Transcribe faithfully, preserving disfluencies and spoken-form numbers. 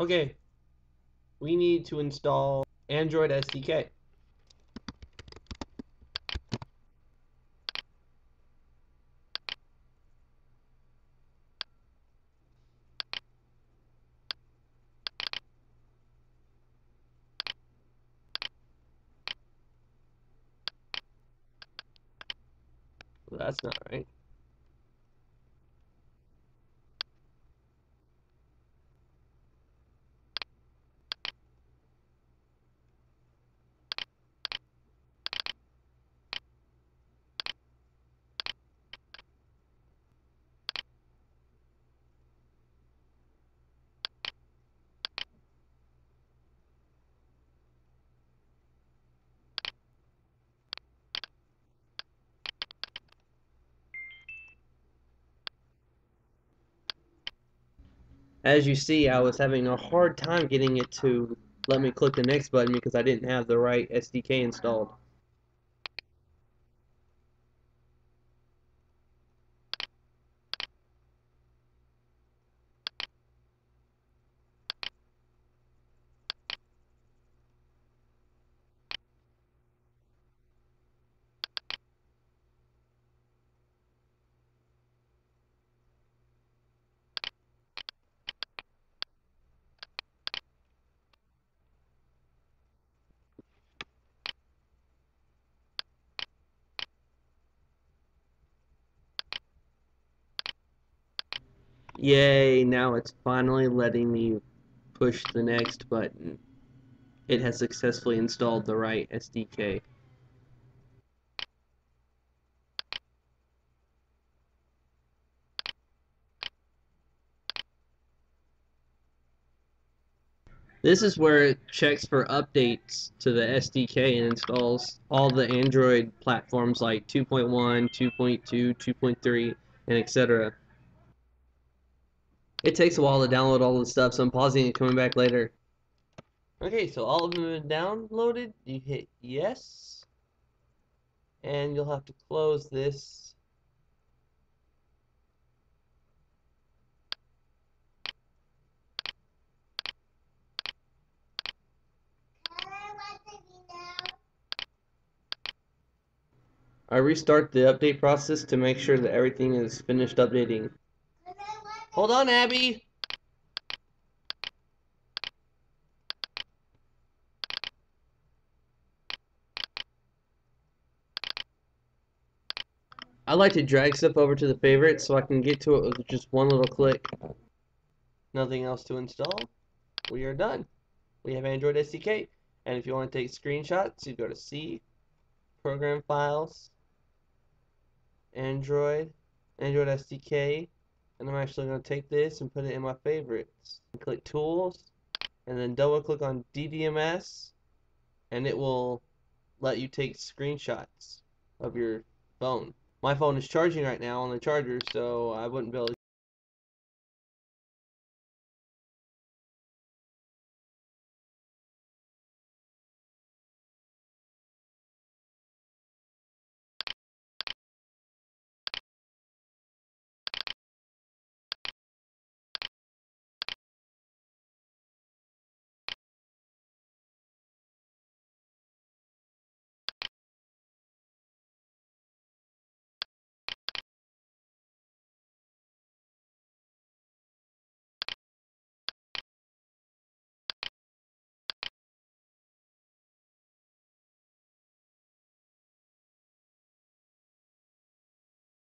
Okay, we need to install Android S D K. Well, that's not right. As you see, I was having a hard time getting it to let me click the next button because I didn't have the right S D K installed. Yay, now it's finally letting me push the next button. It has successfully installed the right S D K. This is where it checks for updates to the S D K and installs all the Android platforms like two point one, two point two, two point three, and et cetera. It takes a while to download all the stuff, so I'm pausing and coming back later. Okay, so all of them are downloaded. You hit yes. And you'll have to close this. I restart the update process to make sure that everything is finished updating. Hold on, Abby. I like to drag stuff over to the favorites so I can get to it with just one little click. Nothing else to install. We are done. We have Android S D K. And if you want to take screenshots, you go to C, Program Files, Android, Android S D K. And I'm actually going to take this and put it in my favorites. Click Tools, and then double click on D D M S, and it will let you take screenshots of your phone. My phone is charging right now on the charger, so I wouldn't be able to